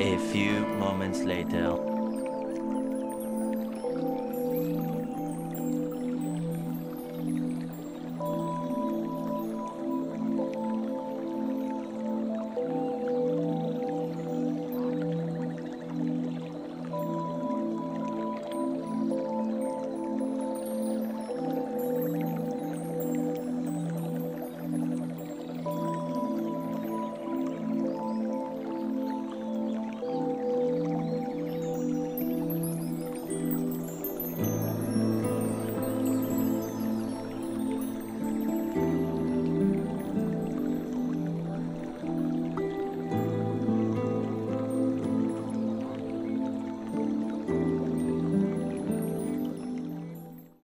A few moments later.